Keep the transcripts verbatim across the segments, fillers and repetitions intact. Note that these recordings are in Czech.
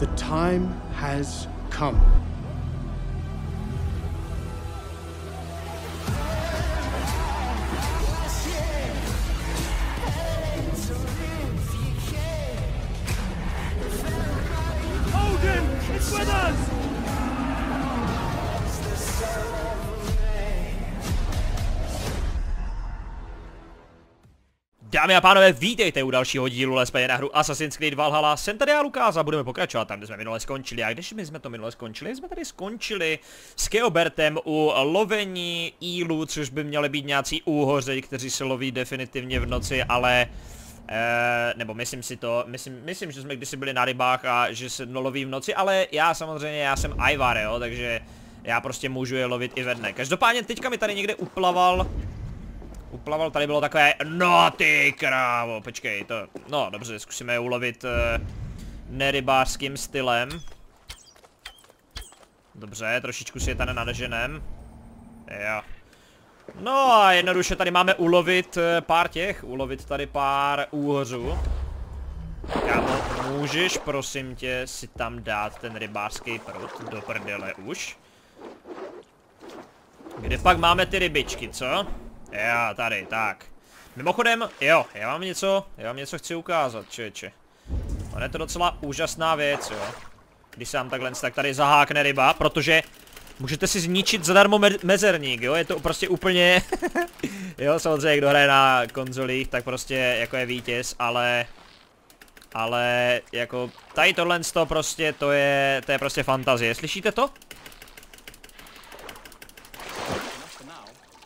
The time has come. Dámy a pánové, vítejte u dalšího dílu Let's Play na hru Assassin's Creed Valhalla. Jsem tady a Lukáš a budeme pokračovat tam, kde jsme minule skončili. A když my jsme to minule skončili, jsme tady skončili s Ceolbertem u lovení ílů, což by měly být nějací úhoři, kteří se loví definitivně v noci, ale... Eh, nebo myslím si to, myslím, myslím, že jsme kdysi byli na rybách a že se loví v noci, ale já samozřejmě, já jsem Eivor, jo, takže já prostě můžu je lovit i ve dne. Každopádně teďka mi tady někde uplaval... Uplaval, tady bylo takové, no ty krávo, počkej, to, no dobře, zkusíme je ulovit e, nerybářským stylem. Dobře, trošičku si je tady nadeženem. Jo. No a jednoduše tady máme ulovit e, pár těch, ulovit tady pár úhořů. Kámo, můžeš prosím tě si tam dát ten rybářský prut do prdele už? Kde pak máme ty rybičky, co? Já, tady, tak. Mimochodem, jo, já vám něco, já vám něco chci ukázat, čeče. Ono je to docela úžasná věc, jo. Když se vám takhle, tak tady zahákne ryba, protože můžete si zničit zadarmo me mezerník, jo. Je to prostě úplně, jo, samozřejmě, kdo hraje na konzolích, tak prostě jako je vítěz, ale... Ale, jako, tady tohle to prostě, to je, to je prostě fantazie. Slyšíte to?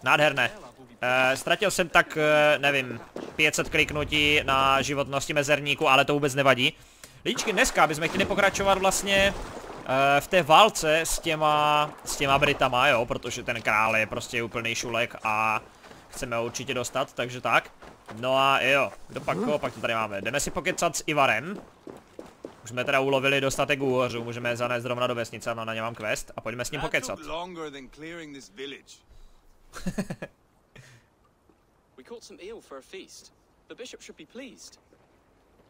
Nádherné. Uh, ztratil jsem tak, uh, nevím, pět set kliknutí na životnosti mezerníku, ale to vůbec nevadí. Lidičky, dneska bychom chtěli pokračovat vlastně uh, v té válce s těma, s těma Britama, jo, protože ten král je prostě úplný šulek a chceme ho určitě dostat, takže tak. No a jo, kdo pak koho, pak to tady máme. Jdeme si pokecat s Eivorem. Už jsme teda ulovili dostatek úhořů, můžeme je zanést zrovna do vesnice, no na ně mám quest a pojďme s ním pokecat. We caught some eel for a feast. The bishop should be pleased.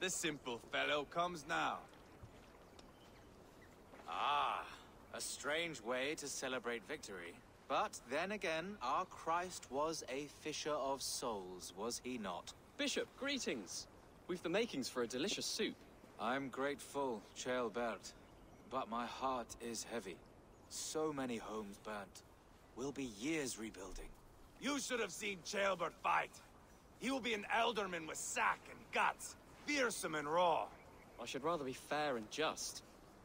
The simple fellow comes now. Ah, a strange way to celebrate victory. But then again, our Christ was a fisher of souls, was he not? Bishop, greetings. We've the makings for a delicious soup. I'm grateful, Ceolbert, but my heart is heavy. So many homes burnt. Will be years rebuilding. You should have seen Ceolbert fight. He will be an alderman with sack and guts, fearsome and raw. I should rather be fair and just,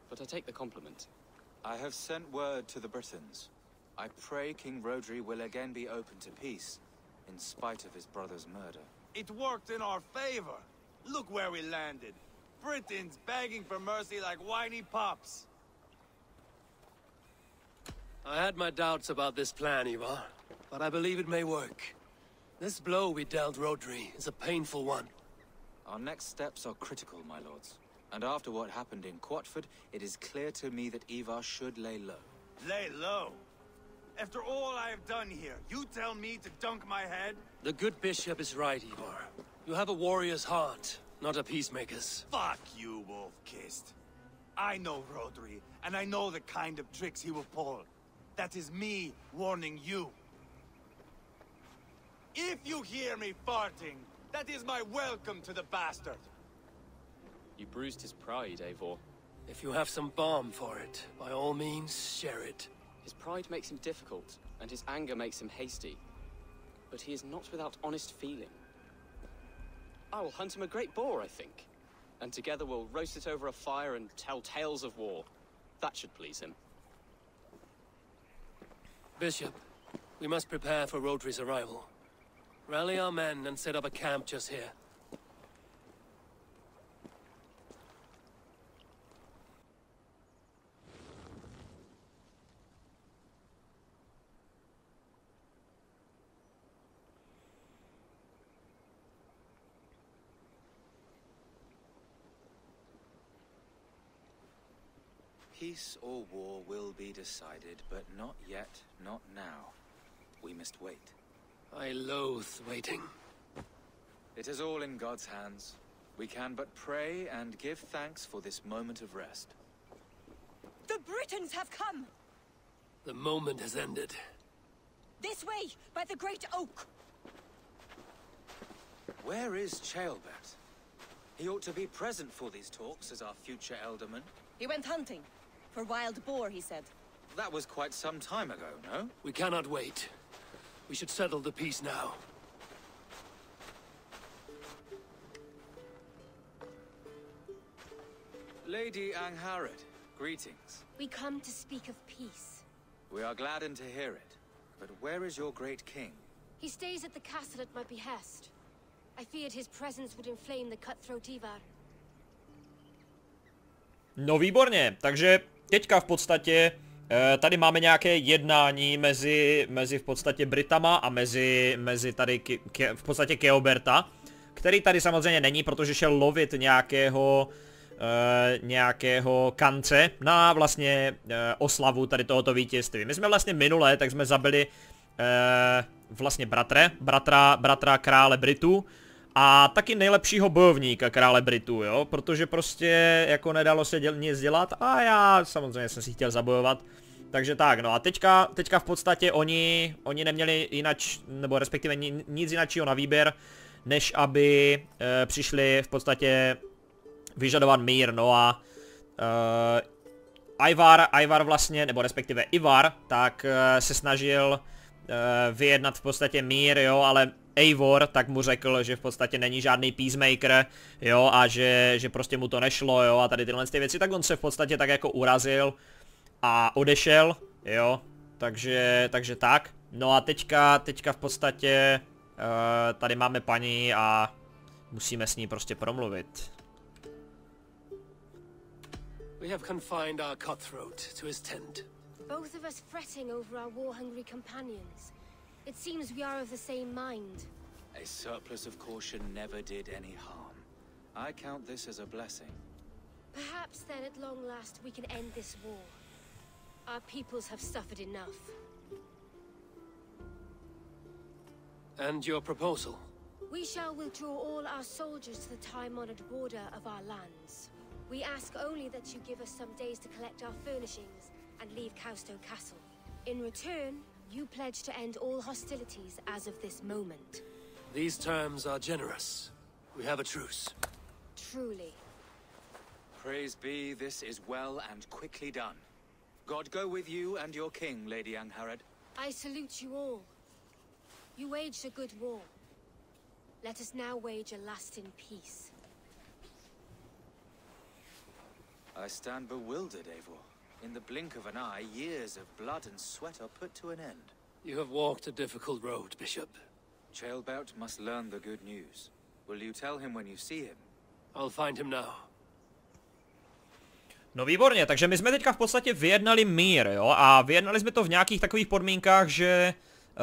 but I take the compliment. I have sent word to the Britons. I pray King Rodri will again be open to peace, in spite of his brother's murder. It worked in our favor. Look where we landed. Britons begging for mercy like whiny pups. I had my doubts about this plan, Eivor. But I believe it may work. This blow we dealt Rodri is a painful one. Our next steps are critical, my lords. And after what happened in Quatford, it is clear to me that Eivor should lay low. Lay low? After all I have done here, you tell me to dunk my head? The good bishop is right, Eivor. You have a warrior's heart, not a peacemaker's. Fuck you, wolf-kissed. I know Rodri, and I know the kind of tricks he will pull. That is me warning you. If you hear me farting, that is my welcome to the bastard. You bruised his pride, Eivor. If you have some balm for it, by all means, share it. His pride makes him difficult, and his anger makes him hasty. But he is not without honest feeling. I will hunt him a great boar, I think. And together we'll roast it over a fire and tell tales of war. That should please him. Bishop, we must prepare for Rodri's arrival. Rally our men and set up a camp just here. Peace or war will be decided, but not yet, not now. We must wait. I loathe waiting. It is all in God's hands. We can but pray and give thanks for this moment of rest. The Britons have come! The moment has ended. This way, by the great oak! Where is Ceolbert? He ought to be present for these talks as our future Elderman. He went hunting. For wild boar, he said. That was quite some time ago, no? We cannot wait. We should settle the peace now. Lady Angharad, greetings. We come to speak of peace. We are gladdened to hear it. But where is your great king? He stays at the castle at my behest. I feared his presence would inflame the cutthroat Eivor. No výborně, takže teďka v podstatě tady máme nějaké jednání mezi, mezi v podstatě Britama a mezi, mezi tady ke, ke, v podstatě Ceolberta, který tady samozřejmě není, protože šel lovit nějakého, e, nějakého kance na vlastně e, oslavu tady tohoto vítězství. My jsme vlastně minule, tak jsme zabili e, vlastně bratre, bratra, bratra krále Britů. A taky nejlepšího bojovníka krále Britů, jo, protože prostě jako nedalo se děl nic dělat a já samozřejmě jsem si chtěl zabojovat. Takže tak, no a teďka, teďka v podstatě oni, oni neměli inač, nebo respektive nic jináčího na výběr, než aby e, přišli v podstatě vyžadovat mír, no a e, Eivor, Eivor vlastně, nebo respektive Eivor, tak e, se snažil e, vyjednat v podstatě mír, jo, ale Eivor tak mu řekl, že v podstatě není žádný peacemaker, jo, a že, že prostě mu to nešlo, jo, a tady tyhle ty věci, tak on se v podstatě tak jako urazil a odešel, jo, takže, takže tak. No a teďka, teďka v podstatě uh, tady máme paní a musíme s ní prostě promluvit. We have confined our cutthroat to his tent. Both of us fretting over our war-hungry companions. It seems we are of the same mind. A surplus of caution never did any harm. I count this as a blessing. Perhaps then at long last we can end this war. Our peoples have suffered enough. And your proposal? We shall withdraw all our soldiers to the time-honored border of our lands. We ask only that you give us some days to collect our furnishings and leave Kausto Castle. In return, you pledge to end all hostilities as of this moment. These terms are generous. We have a truce. Truly. Praise be, this is well and quickly done. God go with you and your king, Lady Angharad. I salute you all. You waged a good war. Let us now wage a lasting peace. I stand bewildered, Eivor. In the blink of an eye, years of blood and sweat are put to an end. You have walked a difficult road, Bishop. Ceolbert must learn the good news. Will you tell him when you see him? I'll find him now. No výborně, takže my jsme teďka v podstatě vyjednali mír, jo? A vyjednali jsme to v nějakých takových podmínkách, že uh,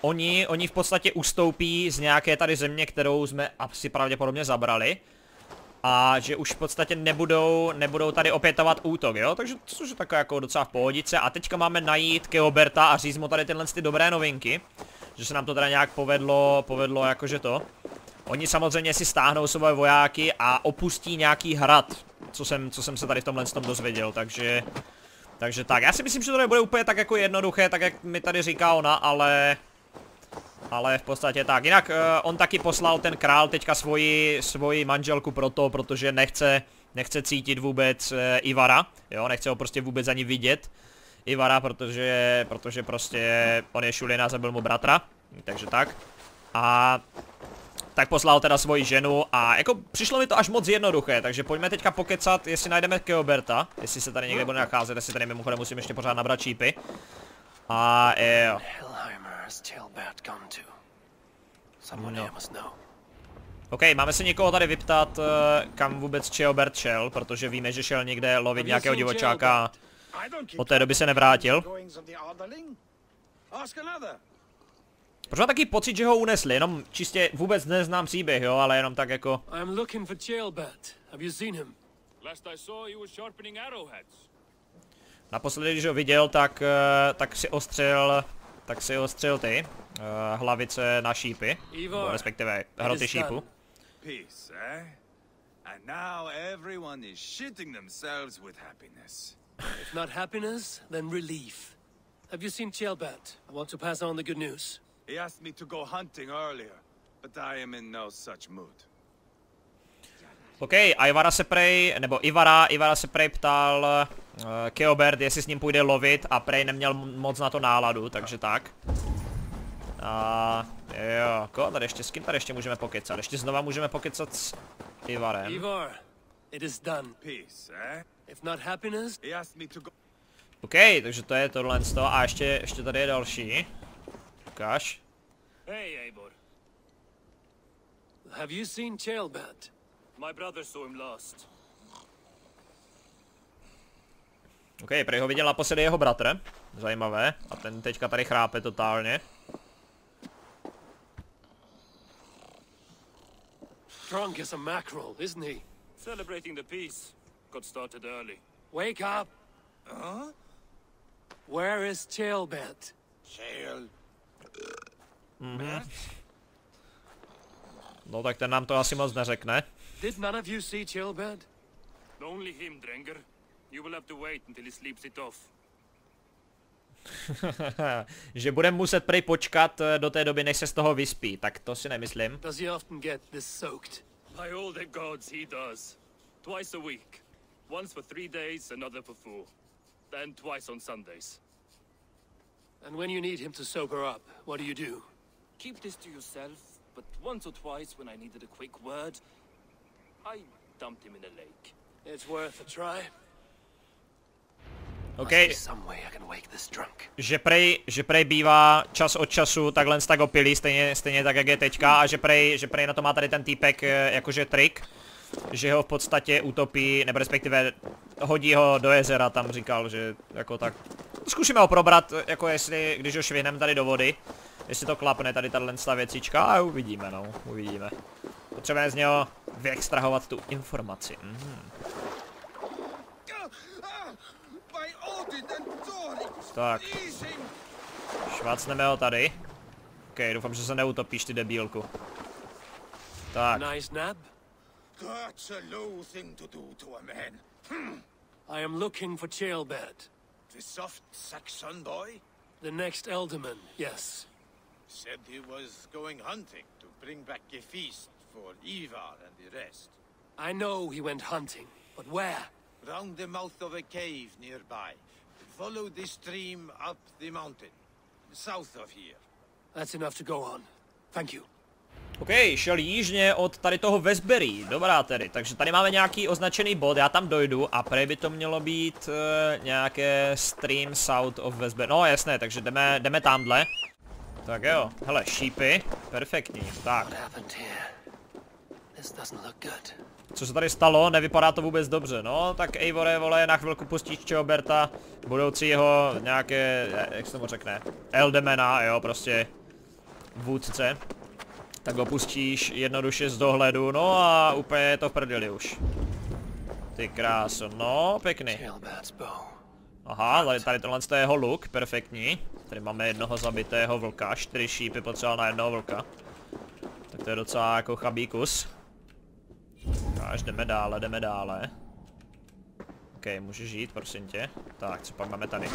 oni, oni v podstatě ustoupí z nějaké tady země, kterou jsme asi pravděpodobně zabrali. A že už v podstatě nebudou, nebudou tady opětovat útok, jo? Takže to je takové jako docela v pohodice. A teďka máme najít Ceolberta a říct mu tady tyhle ty dobré novinky. Že se nám to teda nějak povedlo, povedlo jakože to. Oni samozřejmě si stáhnou svoje vojáky a opustí nějaký hrad, co jsem, co jsem se tady v tomhle tom dozvěděl, takže... Takže tak, já si myslím, že to nebude úplně tak jako jednoduché, tak jak mi tady říká ona, ale... Ale v podstatě tak, jinak uh, on taky poslal ten král teďka svoji, svoji manželku proto, protože nechce, nechce cítit vůbec uh, Eivora, jo, nechce ho prostě vůbec ani vidět, Eivora, protože, protože prostě on je šulina, zabil mu bratra, takže tak. A tak poslal teda svoji ženu a jako přišlo mi to až moc jednoduché, takže pojďme teďka pokecat, jestli najdeme Ceolberta, jestli se tady někde bude nacházet, jestli tady mimochodem musím ještě pořád nabrat čípy. A jo. No. OK, máme se někoho tady vyptat, kam vůbec Ceolbert šel, protože víme, že šel někde lovit nějakého divočáka a od té doby se nevrátil. Proč mám taky pocit, že ho unesli, jenom čistě vůbec neznám příběh, jo, ale jenom tak jako... Naposledy, když ho viděl, tak, tak si ostřel... Tak si ostřel ty uh, hlavice na šípy, nebo respektive hroty šípu. If not happiness, then relief. Have you seen Ceolbert? I want to pass on the good news. He asked me to go hunting earlier, but I am in no such mood. OK, Eivora se prej, nebo Ivara, Ivara se prej ptal uh, Ceolbert, jestli s ním půjde lovit a prej neměl moc na to náladu, takže tak. A jo, ko, tady ještě, s kým tady ještě můžeme pokecat? Ještě znova můžeme pokecat s Ivarem. Eivor, it is done. Peace, eh? If not happiness, he asked me to go. OK, takže to je tohle z toho a ještě, ještě tady je další. Ukáž. Hey, Eivor. Have you seen Ceolbert? My brother saw him last. OK, prej ho viděl naposledy jeho bratr. Zajímavé. A ten teďka tady chrápe totálně. Drunk as a mackerel, isn't he? Celebrating the peace. Got started early. Wake up! Huh? Where is Ceolbert? Ceolbert? Mm-hmm. No tak ten nám to asi moc neřekne. Did none of you see Ceolbert? Only him, Drenger. You will have to wait until he sleeps it off. Že budem muset prej počkat do té doby, než se z toho vyspí, tak to si nemyslím. Does he often get this soaked? By all the gods he does. Twice a week. Once for three days, another for four. Then twice on Sundays. And when you need him to sober up, what do you do? Keep this to yourself, but once or twice when I needed a quick word, I dumped him in a lake. It's worth a try. Okay. Že prej, že prej bývá čas od času takhle tak opilý, stejně, stejně tak jak je teďka, a že prej, že prej na to má tady ten týpek jakože trik, že ho v podstatě utopí, nebo respektive hodí ho do jezera, tam říkal, že jako tak. Zkusíme ho probrat, jako jestli, když ho švihneme tady do vody, jestli to klapne tady tato věcička, a uvidíme, no, uvidíme. Potřebujeme z něho vyextrahovat tu informaci. Mm. Tak. Švácneme ho tady. OK, doufám, že se neutopíš, ty debílku. Tak. I am looking for Ceolbert. The soft Saxon boy? The next Elderman, yes. Said he was going hunting to bring back a feast for Eivor and the rest. I know he went hunting, but where? Round the mouth of a cave nearby. Follow the stream up the mountain. South of here. That's enough to go on. Thank you. OK, šel jižně od tady toho Westbury. Dobrá tedy, takže tady máme nějaký označený bod, já tam dojdu a prej by to mělo být e, nějaké stream south of Westbury. No jasné, takže jdeme, jdeme tamhle. Tak jo, hele, šípy, perfektní, tak. Co se tady stalo, nevypadá to vůbec dobře, no, tak Eivore, vole, na chvilku pustíš Ceolberta, budoucího nějaké, jak se tomu řekne, Eldemena, jo, prostě vůdce. Tak ho pustíš jednoduše z dohledu, no a úplně je to v prdeli už. Ty kráso, no, pěkný. Aha, tady, tady tohle je jeho luk, perfektní. Tady máme jednoho zabitého vlka, čtyři šípy potřeba na jednoho vlka. Tak to je docela jako chabý kus. Až jdeme dále, jdeme dále. OK, můžeš žít, prosím tě. Tak, co pak máme tady?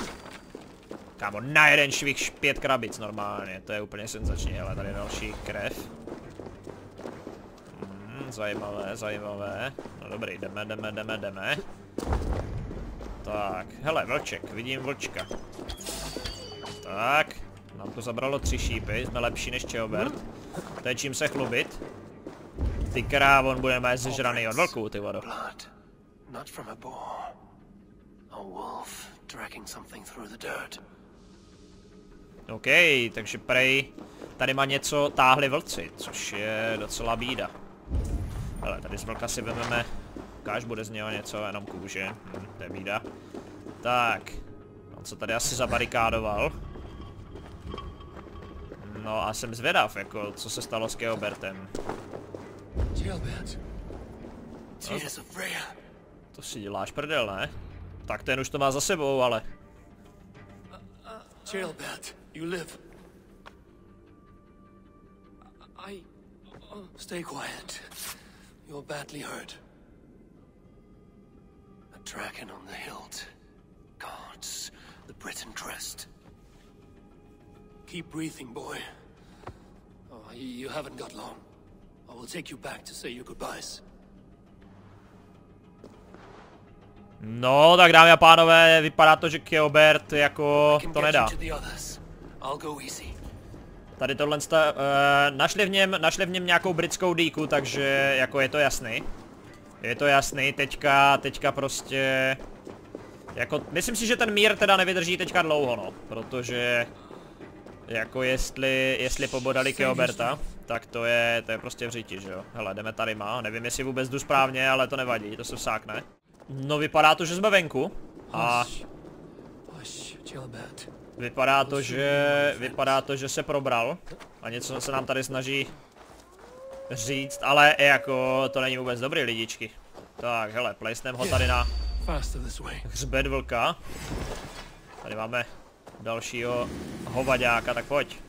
Kámo, na jeden švih pět krabic normálně, to je úplně senzační, ale tady je další krev. Hmm, zajímavé, zajímavé. No dobrý, jdeme, jdeme, jdeme, jdeme. Tak, hele, vlček, vidím vlčka. Tak, nám to zabralo tři šípy, jsme lepší než Ceolbert. To je čím se chlubit. Ty krávo, on bude mít sežraný od vlků, ty vado. OK, takže prej, tady má něco táhli vlci, což je docela bída. Hele, tady z vlka si vezmeme, ukáž, bude z něho něco, jenom kůže, hm, to je bída. Tak, on se tady asi zabarikádoval. No a jsem zvědav, jako, co se stalo s Ceolbertem. No, to si děláš prdel, ne? Tak ten už to má za sebou, ale... Ceolbert, you live. I stay quiet. You're badly hurt. A dragon on the hilt. hearts, the Breton trust. Keep breathing, boy. Oh, you haven't got long. I will take you back to say your goodbyes. No, tak dámy a pánové, vypadá to, že Ceolbert jako to nedá. Tady tohle sta, uh, našli v něm, našli v něm nějakou britskou dýku, takže jako je to jasný. Je to jasný, teďka, teďka prostě... Jako, myslím si, že ten mír teda nevydrží teďka dlouho, no, protože... Jako jestli, jestli pobodali Ceolberta, tak to je, to je prostě v říti, že jo. Hele, jdeme tady má, nevím jestli vůbec jdu správně, ale to nevadí, to se vsákne. No vypadá to, že jsme venku a... Vypadá to, že, vypadá to, že se probral a něco se nám tady snaží říct, ale jako to není vůbec dobrý lidičky. Tak hele, plejsnem ho tady na hřbet vlka. Tady máme dalšího hovaďáka, tak pojď.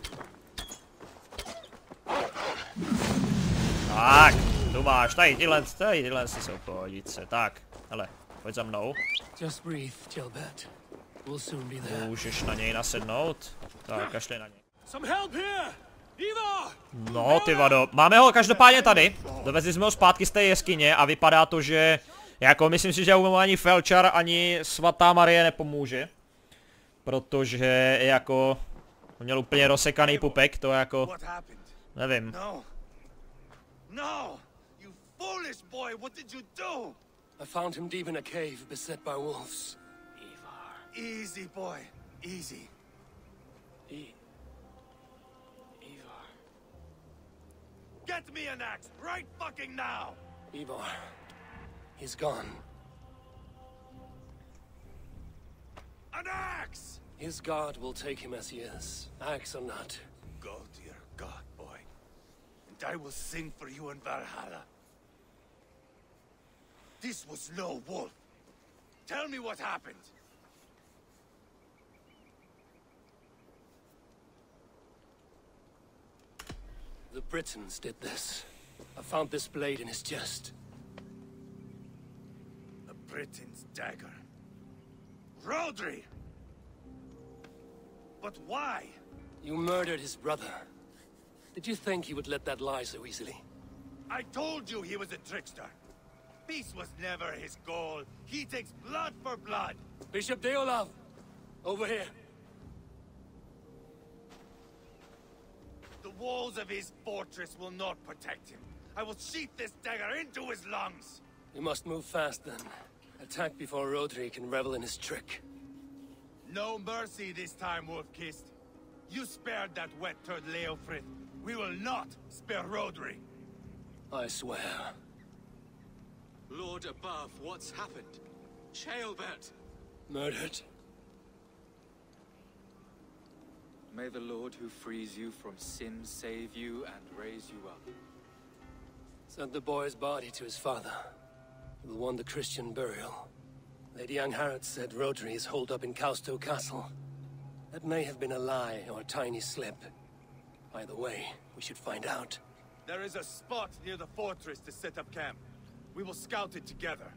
Tak, tu máš, tady tyhle, tady tyhle si jsou pohodice, tak, hele, pojď za mnou. Můžeš na něj nasednout, tak kašli na něj. No ty vado, máme ho každopádně tady, dovezli jsme ho zpátky z té jeskyně a vypadá to, že jako myslím si, že ani felčar, ani svatá Marie nepomůže. Protože jako měl úplně rozsekaný pupek, to jako nevím. An axe! His God will take him as he is, axe or not. Go to your God, boy. And I will sing for you in Valhalla. This was no wolf. Tell me what happened. The Britons did this. I found this blade in his chest. A Briton's dagger. Rodri! But why? You murdered his brother. Did you think he would let that lie so easily? I told you he was a trickster. Peace was never his goal. He takes blood for blood. Bishop Deolov, over here. The walls of his fortress will not protect him. I will sheath this dagger into his lungs. You must move fast then. Attack before Rodri can revel in his trick. No mercy this time, Wolf-Kissed. You spared that wet turd Leofrith. We will not spare Rodri. I swear. Lord above, what's happened? Ceolbert! Murdered. May the Lord who frees you from sin save you and raise you up. Send the boy's body to his father. Who won the Christian burial. Lady Angharad said Rodri is holed up in Kausto Castle. That may have been a lie or a tiny slip. Either way, we should find out. There is a spot near the fortress to set up camp. We will scout it together.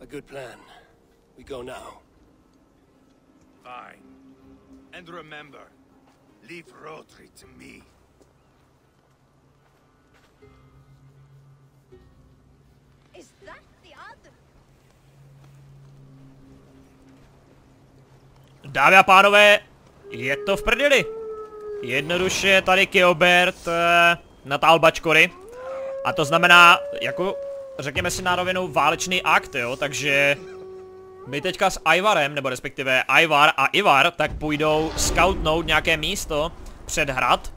A good plan. We go now. Fine. And remember, leave Rodri to me. Is that the other? Dámy a pánové, je to v prdeli. Jednoduše tady Ceolbert eh, natáhl bačkory. A to znamená, jako řekněme si na rovinu, válečný akt, jo, takže my teďka s Eivorem, nebo respektive Eivor a Ivar, tak půjdou scoutnout nějaké místo před hrad,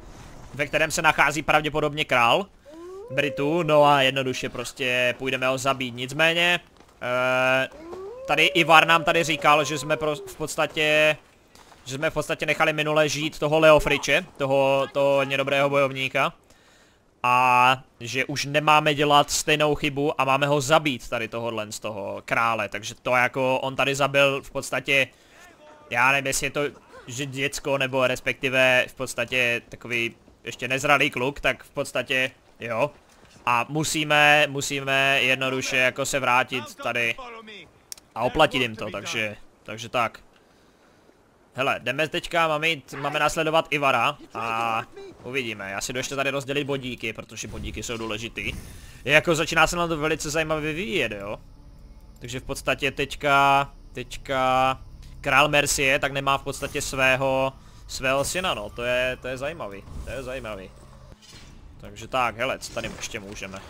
ve kterém se nachází pravděpodobně král Britů, no a jednoduše prostě půjdeme ho zabít, nicméně e, tady Ivar nám tady říkal, že jsme pro, v podstatě že jsme v podstatě nechali minule žít toho Leofriče, toho, toho nedobrého bojovníka a že už nemáme dělat stejnou chybu a máme ho zabít tady tohohle z toho krále, takže to jako on tady zabil v podstatě, já nevím jestli je to děcko nebo respektive v podstatě takový ještě nezralý kluk, tak v podstatě jo, A musíme, musíme jednoduše jako se vrátit tady a oplatit jim to, takže, takže tak. Hele, jdeme teďka, máme, jít, máme následovat Eivora a uvidíme. Já si jdu ještě tady rozdělit bodíky, protože bodíky jsou důležitý. Je jako začíná se nám to velice zajímavě vyvíjet, jo. Takže v podstatě teďka, teďka král Mercie tak nemá v podstatě svého, svého syna, no. To je, to je zajímavý, to je zajímavý. Takže tak, hele, co tady ještě můžeme?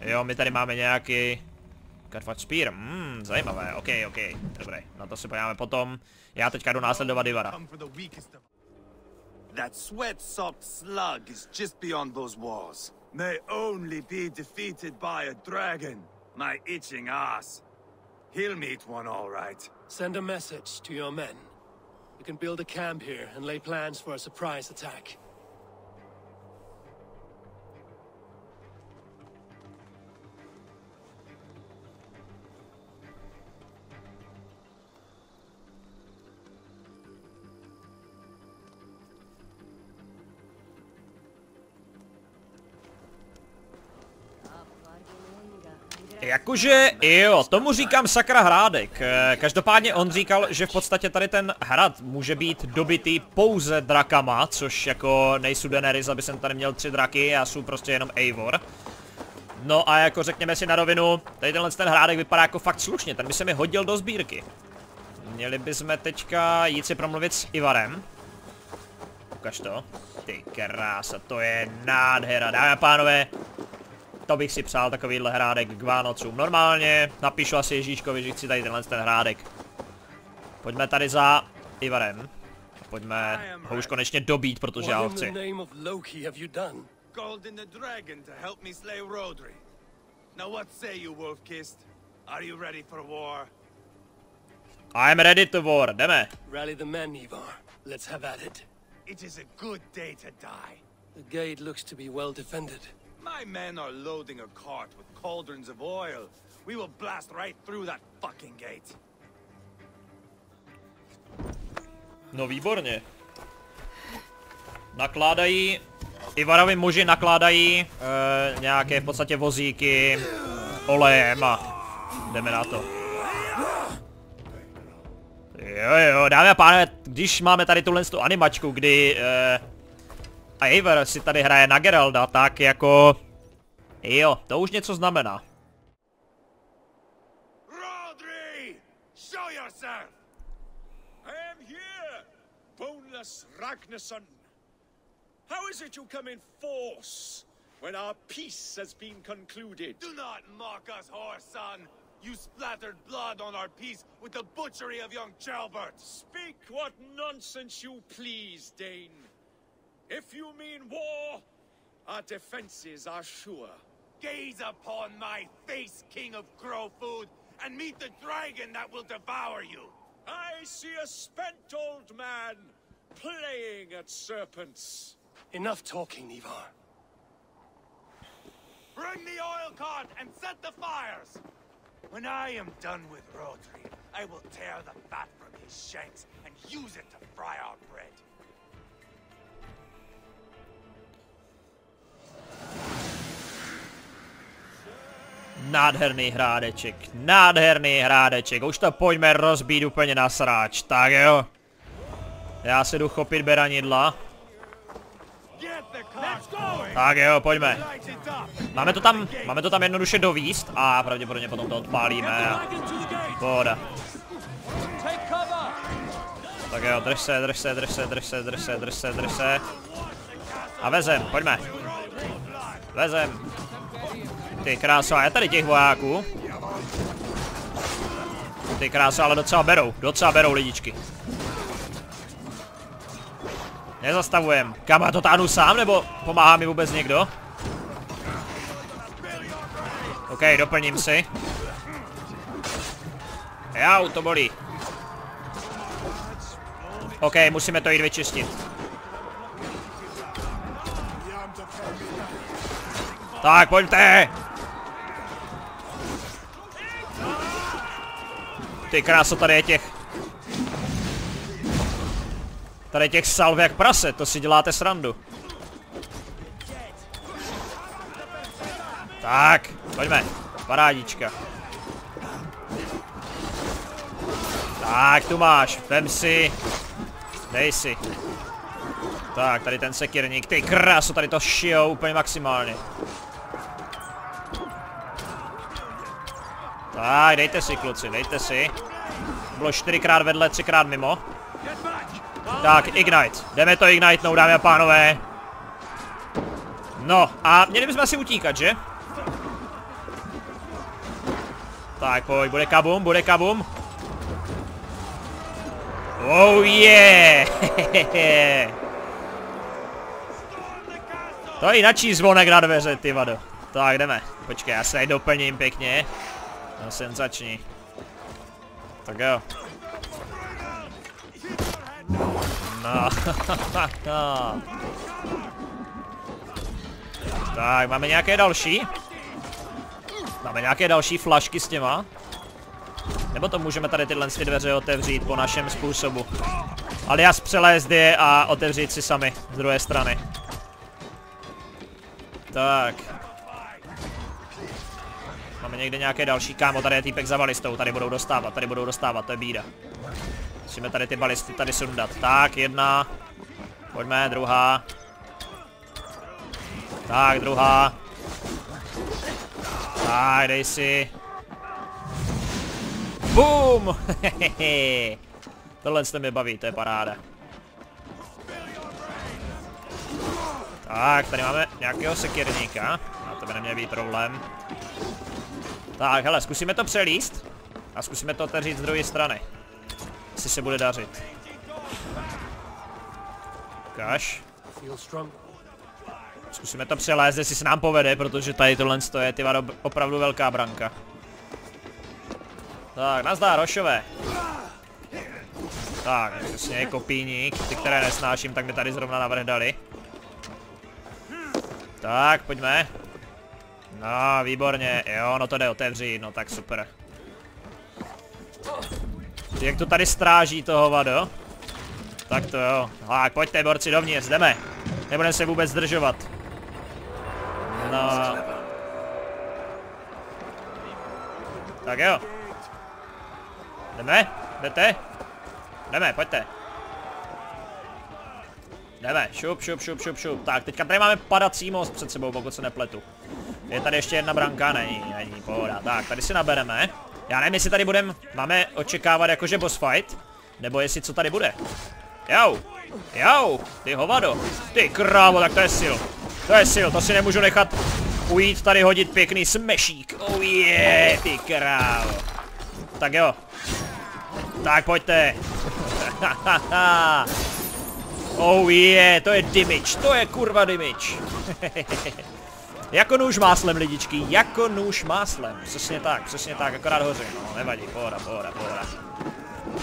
Jo, my tady máme nějaký... Karfač Spear, hmm, zajímavé, ok, ok, dobré, na to se podíváme potom. Já teďka jdu následovat Eivora. That sweat-soaked slug is just beyond those walls. May only be defeated by a dragon. My itching ass. He'll meet one all right. Send a message to your men. You can build a camp here and lay plans for a surprise attack. Jakože, jo, tomu říkám sakra hrádek. Každopádně on říkal, že v podstatě tady ten hrad může být dobitý pouze drakama, což jako nejsou Daenerys, aby jsem tady měl tři draky, já jsem prostě jenom Eivor. No a jako řekněme si na rovinu, tady tenhle ten hrádek vypadá jako fakt slušně, ten by se mi hodil do sbírky. Měli bychom teďka jít si promluvit s Eivorem. Ukaž to. Ty krása, to je nádhera, dámy a pánové. To bych si přál takovýhle hrádek k Vánocům. Normálně napíšu asi Ježíškovi, že chci tady tenhle ten hrádek. Pojďme tady za Eivorem. Pojďme ho už konečně dobít, protože já ho chci. I'm ready to war, jdeme. My men are loading a cart with cauldrons of oil. We will blast right through that fucking gate. No výborně. Nakládají... Eivorovi muži nakládají eh, nějaké v podstatě vozíky olejem a jdeme na to. Jo jo, dámy a pánové, když máme tady tuhle tu animačku, kdy... Eh, A Eivor si tady hraje na Geralda, tak jako... Jo, to už něco znamená. Rodri! Show yourself! I am here, boneless Ragnarsson. How is it you come in force when our peace has been concluded? Do not mock us, whoreson! You splattered blood on our peace with the butchery of young Ceolbert! Speak what nonsense you please, Dane. If you mean war, our defenses are sure. Gaze upon my face, King of Crow Food, and meet the dragon that will devour you. I see a spent old man playing at serpents. Enough talking, Eivor. Bring the oil cart and set the fires. When I am done with Rodri, I will tear the fat from his shanks and use it to fry our bread. Nádherný hrádeček, nádherný hrádeček, už to pojďme rozbít úplně na sráč, tak jo. Já se jdu chopit beranidla. Tak jo, pojďme. Máme to tam, máme to tam jednoduše dovíst a pravděpodobně potom to odpálíme. Voda. Tak jo, drž se, drž se, drž se, drž se, drž se, drž se, drž se. A vezem, pojďme. Vezem. Ty kráso, a je tady těch vojáků. Ty kráso, ale docela berou, docela berou lidičky. Nezastavujem. Kam já to táhnu sám, nebo pomáhá mi vůbec někdo? OK, doplním si. Jau, to bolí. OK, musíme to jít vyčistit. Tak, pojďte! Ty kráso, tady je těch... Tady je těch salv jak prase, to si děláte srandu. Tak, pojďme. Parádička. Tak, tu máš. Vem si. Dej si. Tak, tady ten sekírník. Ty krásu, tady to šijou úplně maximálně. Tak, dejte si, kluci, dejte si. Bylo čtyřikrát vedle, třikrát mimo. Tak, ignite. Jdeme to ignitnout, dámy a pánové. No, a měli bychom asi utíkat, že? Tak, pojď, bude kabum, bude kabum. Oh yeah! To je jináčí zvonek na dveře, ty vado. Tak, jdeme. Počkej, já se tady doplním pěkně. No, senzační. Tak jo. No, no. Tak, máme nějaké další? Máme nějaké další flašky s těma? Nebo to můžeme tady tyhle dveře otevřít po našem způsobu? Alias přelézt je a otevřít si sami z druhé strany. Tak. Máme někde nějaké další, kámo, tady je týpek za balistou, tady budou dostávat, tady budou dostávat, to je bída. Musíme tady ty balisty tady sundat. Tak, jedna. Pojďme, druhá. Tak, druhá. Tak, dej si. Boom! Hehehe. Tohle se mi baví, to je paráda. Tak, tady máme nějakého sekírníka. A to by neměl být problém. Tak, hele, zkusíme to přelíst. A zkusíme to otevřít z druhé strany. Jestli se bude dařit. Kaš. Zkusíme to přelézt, jestli se nám povede, protože tady tohle je ty vado, opravdu velká branka. Tak, nazdar, rošové. Tak, přesně kopíník. Ty, které nesnáším, tak mi tady zrovna navrh dali. Tak, pojďme. No, výborně. Jo, no to jde otevřít, no tak super. Jak to tady stráží toho vado? Tak to jo. Tak, pojďte, borci, dovnitř, jdeme. Nebudeme se vůbec zdržovat. No. Tak jo. Jdeme? Jdete? Jdeme, pojďte. Jdeme, šup, šup, šup, šup, šup. Tak, teďka tady máme padací most před sebou, pokud se nepletu. Je tady ještě jedna branka? Není, není, pohoda. Tak, tady si nabereme. Já nevím, jestli tady budeme, máme očekávat jakože boss fight, nebo jestli co tady bude. Jau, jau, ty hovado. Ty krávo, tak to je sil. To je sil, to si nemůžu nechat ujít tady hodit pěkný smešík. Oh yeah, ty krávo. Tak jo. Tak pojďte. Oh yeah, to je damage, to je kurva damage. Jako nůž máslem, lidičky, jako nůž máslem. Přesně tak, přesně tak, akorát hoře. No, nevadí, pohoda, pohoda, pohoda.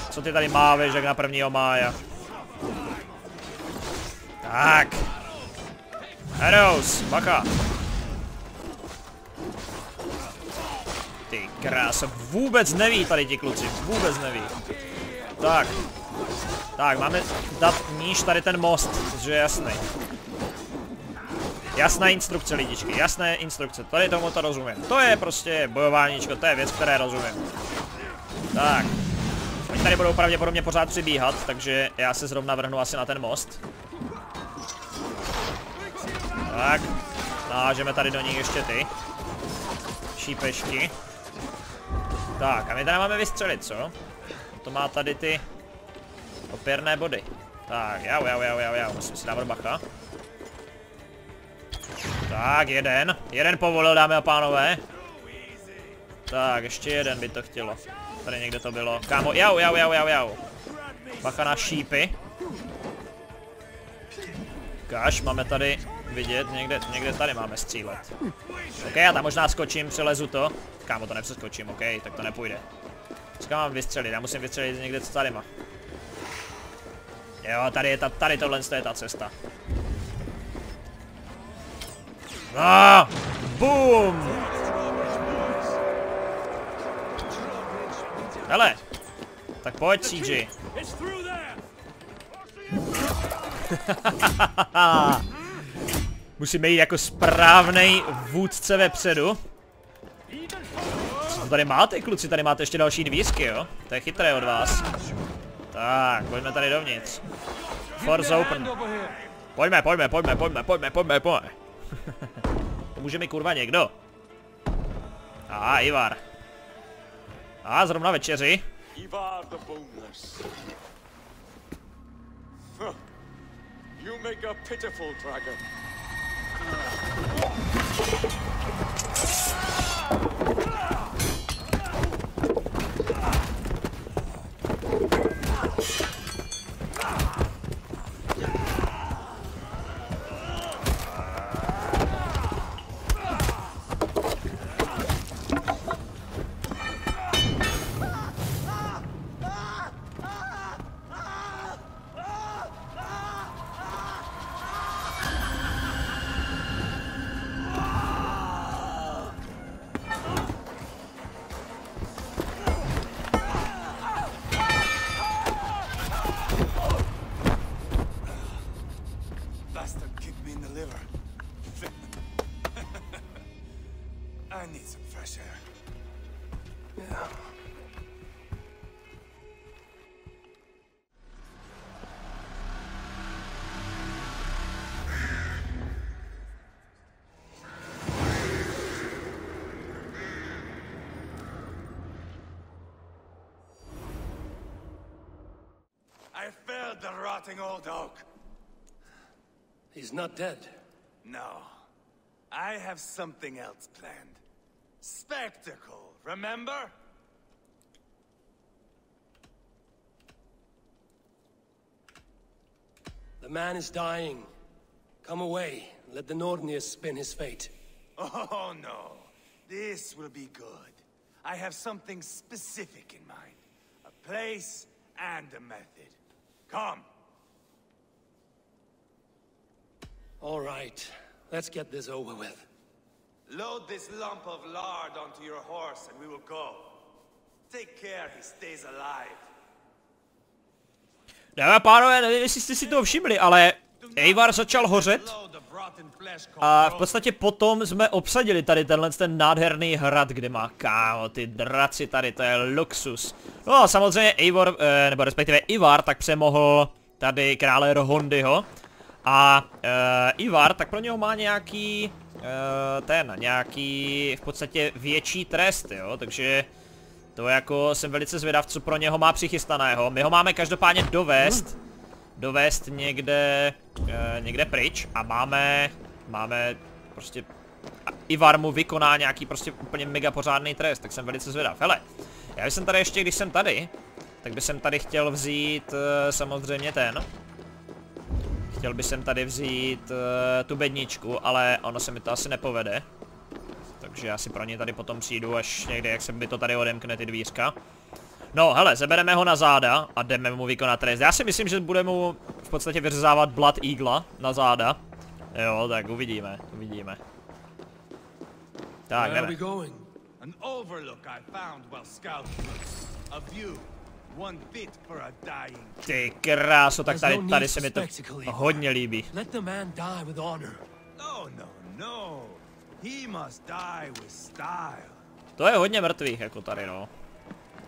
Co ty tady máveš, jak na prvního mája? Tak. Heroes, bacha. Ty krása, vůbec neví tady ti kluci, vůbec neví. Tak. Tak, máme dát níž tady ten most, což je jasný. Jasná instrukce, lidičky, jasné instrukce, tady tomu to rozumím. To je prostě bojováníčko, to je věc, které rozumím. Tak. Oni tady budou pravděpodobně pořád přibíhat, takže já se zrovna vrhnu asi na ten most. Tak. Nážeme tady do nich ještě ty šípešky. Tak, a my tady máme vystřelit, co? To má tady ty opěrné body. Tak, jau, jau, jau, jau, jau, musím si dávat bacha. Tak, jeden. Jeden povolil, dámy a pánové. Tak, ještě jeden by to chtělo. Tady někde to bylo. Kámo, jau, jau, jau, jau, jau. Bacha na šípy. Kaš, máme tady vidět, někde, někde tady máme střílet. Ok, já tam možná skočím, přelezu to. Kámo, to nepřeskočím, ok, tak to nepůjde. Počkám, mám vystřelit, já musím vystřelit někde co tady má. Jo, tady je ta, tady tohle je ta cesta. No, boom! Hele, tak pojď, C G. Musíme jít jako správnej vůdce vepředu. Co tady máte, kluci? Tady máte ještě další dvířky, jo? To je chytré od vás. Tak, pojďme tady dovnitř. Force open. Pojďme, pojďme, pojďme, pojďme, pojďme, pojďme, pojďme. Pomůže mi kurva někdo? Aha, Eivor. A zrovna večeři. I failed the rotting old oak. He's not dead. No. I have something else planned. Spectacle, remember? The man is dying. Come away, and let the Nornir spin his fate. Oh no. This will be good. I have something specific in mind. A place and a method. Come! All right, let's get this over with. Load this lump of lard onto your horse and we will go. Take care he stays alive. Dámy a pánové, nevím, jestli jste si toho všimli, ale Eivor začal hořet a v podstatě potom jsme obsadili tady tenhle ten nádherný hrad, kde má kámo, ty draci tady, to je luxus. No a samozřejmě Eivor, eh, nebo respektive Eivor, tak přemohl tady krále Rohondyho. A uh, Eivor, tak pro něho má nějaký, uh, ten, nějaký v podstatě větší trest, jo, takže to jako jsem velice zvědav, co pro něho má přichystaného. My ho máme každopádně dovést, dovést někde, uh, někde pryč a máme, máme prostě, Eivor mu vykoná nějaký prostě úplně mega pořádný trest, tak jsem velice zvědav. Hele, já jsem tady ještě, když jsem tady, tak bych jsem tady chtěl vzít uh, samozřejmě ten. Chtěl bych sem tady vzít uh, tu bedničku, ale ono se mi to asi nepovede. Takže já si pro ně tady potom přijdu až někde, jak se mi to tady odemkne ty dvířka. No hele, zebereme ho na záda a jdeme mu vykonat trest. Já si myslím, že budeme mu v podstatě vyřezávat Blood Eagle na záda. Jo, tak uvidíme, uvidíme. Tak, jdeme. Ty kráso, tak tady, tady se mi to hodně líbí. To je hodně mrtvých jako tady, no.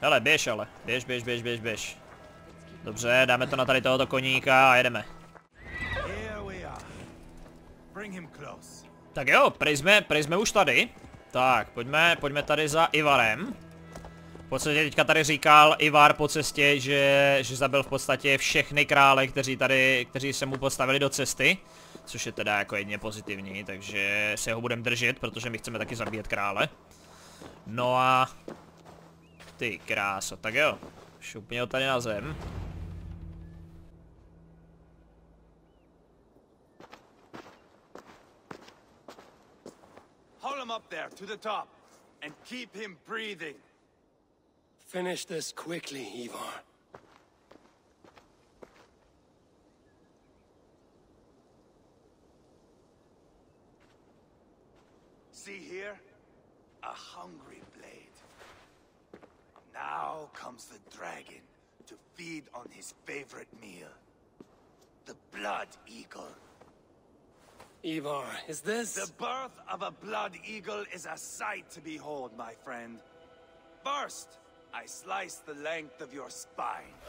Hele, běž ale, běž, běž, běž, běž, běž. Dobře, dáme to na tady tohoto koníka a jedeme. Tak jo, prej jsme, prej jsme už tady. Tak, pojďme, pojďme tady za Eivorem. V podstatě teďka tady říkal Eivor po cestě, že, že zabil v podstatě všechny krále, kteří tady, kteří se mu postavili do cesty. Což je teda jako jedně pozitivní, takže se ho budeme držet, protože my chceme taky zabíjet krále. No a... Ty kráso, tak jo. Šupně ho tady na zem. Hold him up there, to the top, and keep him breathing. Finish this quickly, Eivor. See here? A hungry blade. Now comes the dragon to feed on his favorite meal. The Blood Eagle. Eivor, is this... The birth of a blood eagle is a sight to behold, my friend. First, I slice the length of your spine.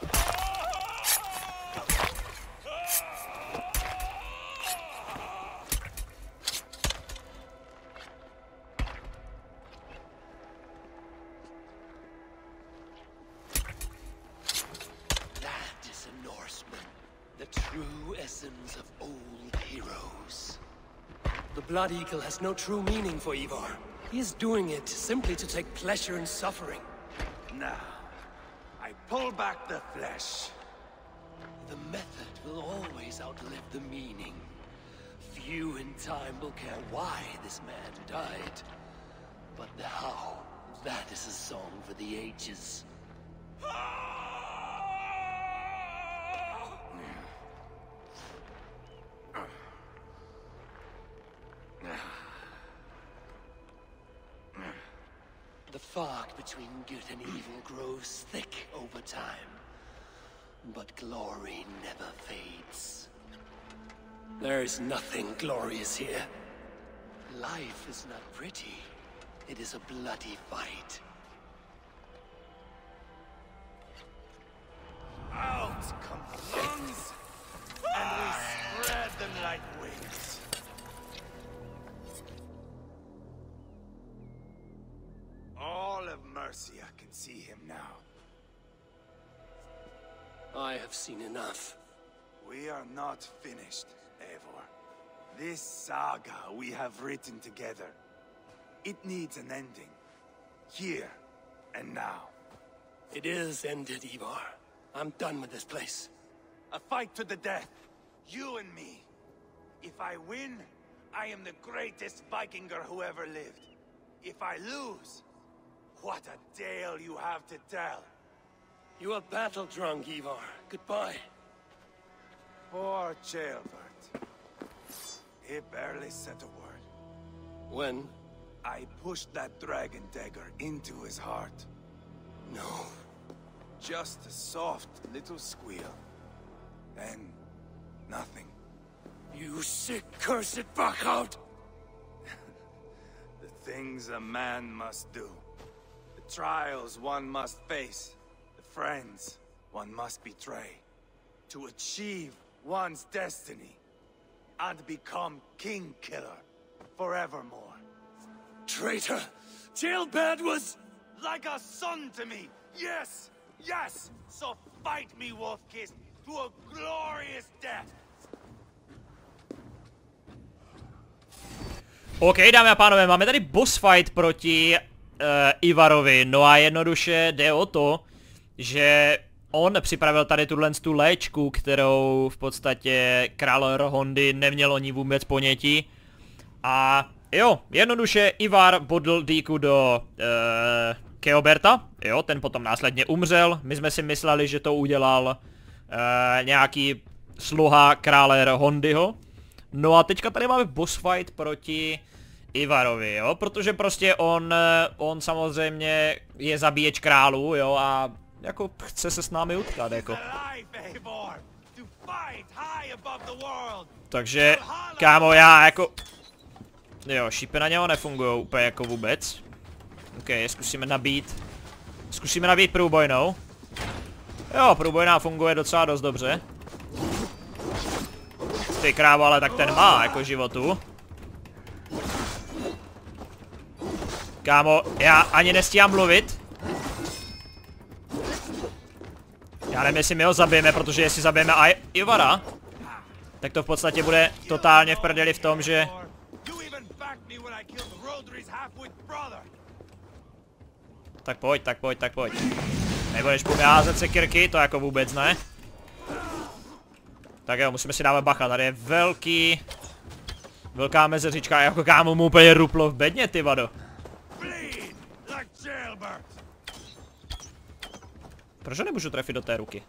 That is a Norseman, the true essence of old heroes. The Blood Eagle has no true meaning for Eivor. He is doing it simply to take pleasure in suffering. Now, I pull back the flesh. The method will always outlive the meaning. Few in time will care why this man died. But the how, that is a song for the ages. The fog between good and evil grows thick over time, but glory never fades. There is nothing glorious here. Life is not pretty. It is a bloody fight. Out come lungs, and we spread them like wings. Mercia can see him now. I have seen enough. We are not finished, Eivor. This saga we have written together, it needs an ending. Here and now. It is ended, Eivor. I'm done with this place. A fight to the death. You and me. If I win, I am the greatest Vikinger who ever lived. If I lose... What a tale you have to tell! You are battle-drunk, Eivor. Goodbye. Poor Ceolbert. He barely said a word. When? I pushed that dragon dagger into his heart. No. Just a soft little squeal. Then... nothing. You sick, cursed fuck-out! The things a man must do. Trials one must face, the friends one must betray, to achieve one's destiny, and become king-killer forevermore. Traitor! Ceolbert was... like a son to me! Yes! Yes! So fight me, Wolfkiss, to a glorious death! OK, dámy a pánové, máme tady boss fight proti... Eivarovi. No a jednoduše jde o to, že on připravil tady tuhle tu léčku, kterou v podstatě král Rohondy neměl o ní vůbec ponětí. A jo, jednoduše Eivor bodl dýku do uh, Ceolberta, jo, ten potom následně umřel. My jsme si mysleli, že to udělal uh, nějaký sluha krále Rohondyho. No a teďka tady máme boss fight proti Eivarovi, jo, protože prostě on, on samozřejmě je zabíječ králů, jo, a jako chce se s námi utkat, jako. Takže, kámo, já jako... Jo, šípy na něho nefungujou úplně jako vůbec. OK, zkusíme nabít. Zkusíme nabít průbojnou. Jo, průbojná funguje docela dost dobře. Ty krávo, ale tak ten má jako životu. Kámo, já ani nestíhám mluvit. Já nevím, jestli my ho zabijeme, protože jestli zabijeme aj Eivora, tak to v podstatě bude totálně v prdeli v tom, že... Tak pojď, tak pojď, tak pojď. Nebudeš pomázet se kirky, to jako vůbec ne. Tak jo, musíme si dávat bacha, tady je velký... Velká mezeříčka, jako kámo mu úplně ruplo v bedně, ty vado. Proč ho nemůžu trefit do té ruky?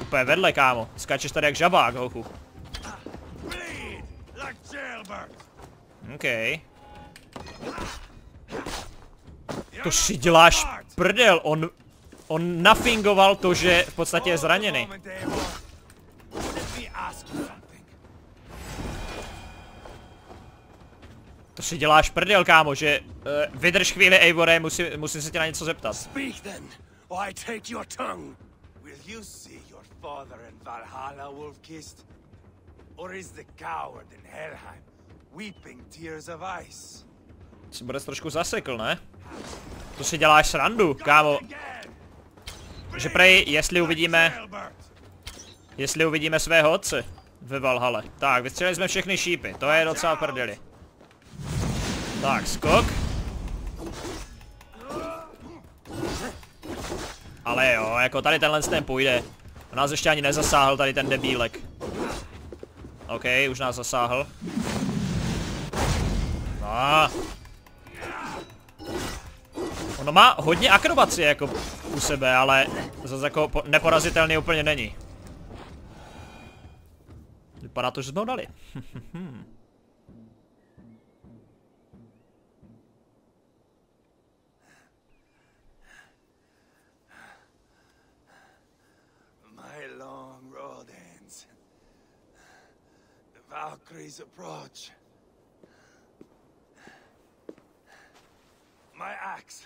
Úplně vedle, kámo. Skáčeš tady jak žabák, hochu. OK. To si děláš prdel, on... On nafingoval to, že v podstatě je zraněný. To si děláš prdel, kámo, že... Uh, vydrž chvíli, Eivore, musím, musím se tě na něco zeptat. Speak then, or I take your tongue. Will you see your father in Valhalla wolf-kissed? Or is the coward in Helheim weeping tears of ice? Si bude trošku zasekl, ne? To si děláš srandu, kámo. Že prej, jestli uvidíme... Jestli uvidíme svého otce ve Valhale. Tak, vystřelili jsme všechny šípy, to je docela prdeli. Tak, skok. Ale jo, jako tady tenhle ten půjde. On nás ještě ani nezasáhl, tady ten debílek. OK, už nás zasáhl. No. Ono má hodně akrobacie jako u sebe, ale zase jako neporazitelný úplně není. Vypadá to, že jsme ho dali. Valkyrie's approach. My axe,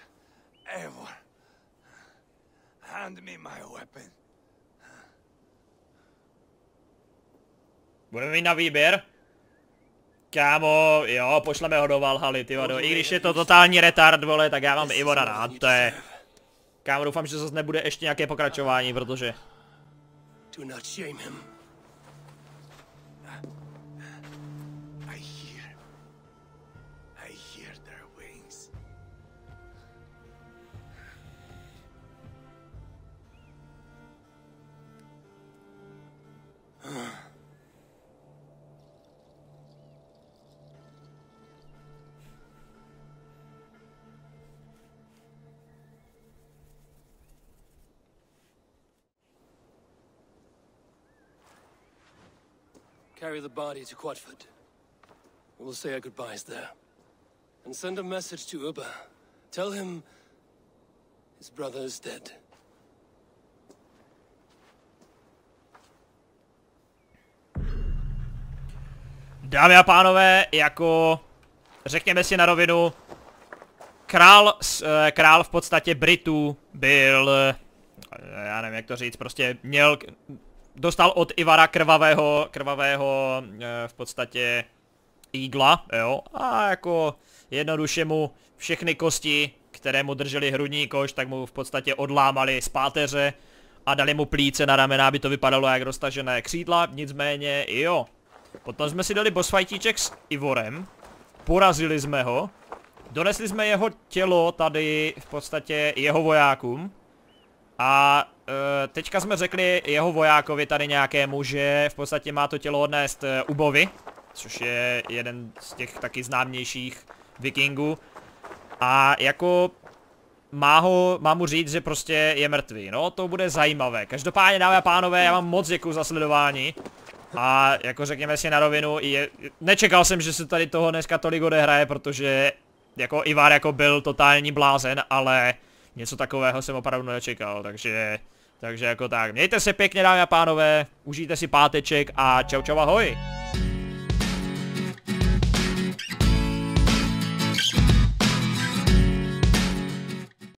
Eivor. Hand me my weapon. Budeme mít na výběr? Kámo, jo, pošleme ho do Valhaly, ty vado. I když je to totální retard, vole, tak já mám Eivora rád, to je... Kámo, doufám, že zase nebude ještě nějaké pokračování, protože... Do not shame him. Carry the body to Quatford. We'll say our goodbyes there. And send a message to Uba. Tell him his brother is dead. Dámy a pánové, jako řekněme si na rovinu, král, král v podstatě Britů byl, já nevím jak to říct, prostě měl, dostal od Eivora krvavého, krvavého v podstatě jídla, jo, a jako jednoduše mu všechny kosti, které mu drželi hrudní koš, tak mu v podstatě odlámali z páteře a dali mu plíce na ramena, aby to vypadalo jak roztažené křídla, nicméně jo. Potom jsme si dali boss fightíček s Eivorem, porazili jsme ho, donesli jsme jeho tělo tady v podstatě jeho vojákům a e, teďka jsme řekli jeho vojákovi tady nějakému, že v podstatě má to tělo odnést Ubovi, což je jeden z těch taky známějších vikingů a jako má, ho, má mu říct, že prostě je mrtvý, no to bude zajímavé. Každopádně dámy a pánové, já vám moc děkuju za sledování. A jako řekněme si na rovinu, je, nečekal jsem, že se tady toho dneska tolik odehraje, protože jako Eivor jako byl totální blázen, ale něco takového jsem opravdu nečekal, takže, takže jako tak. Mějte se pěkně dámy a pánové, užijte si páteček a čau čau ahoj.